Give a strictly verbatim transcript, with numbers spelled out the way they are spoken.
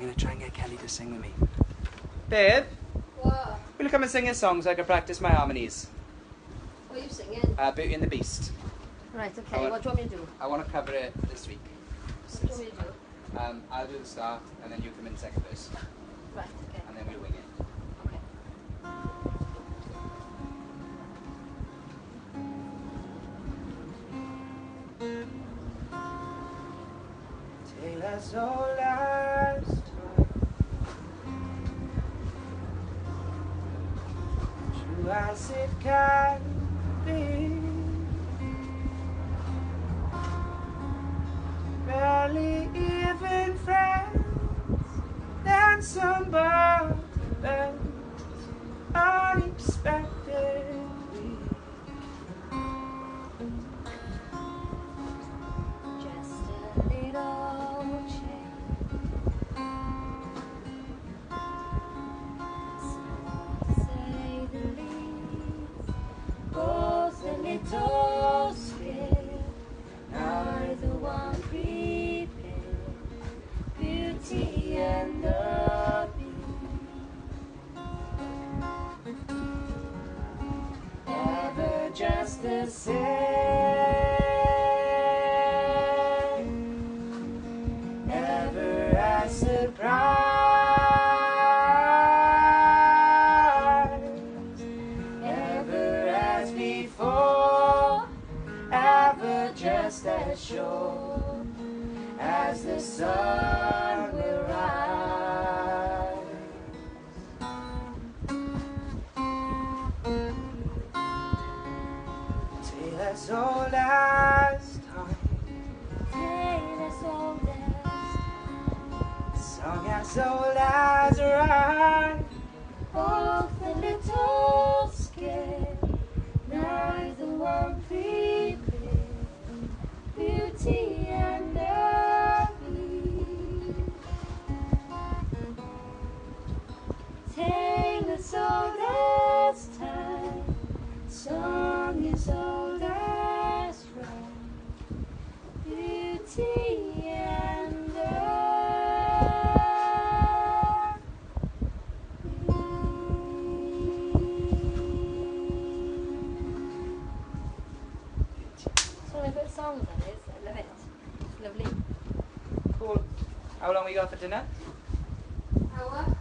I'm going to try and get Kelly to sing with me. Babe? What? Will you come and sing a song so I can practice my harmonies? What are you singing? Uh, Beauty and the Beast. Right, okay. Want, what do you want me to do? I want to cover it this week. What do you want me to do? Um, I'll do the start and then you come in second verse. Right, okay. And then we'll wing it. Tale as old as time, true as it can be. Barely even friends, then somebody bends unexpected. Beauty and the Beast, ever just the same, never as surprised, ever as before, ever just as sure as the sun will rise. Tale as old as time, tale as old as time, song as old as rhyme, both the little scared, neither one prepared. Beauty and the Tale as old as time, song as old as rhyme, beauty and the It's one of my favourite songs, that is. I love it. It's lovely. Cool. How long we got for dinner? Hour.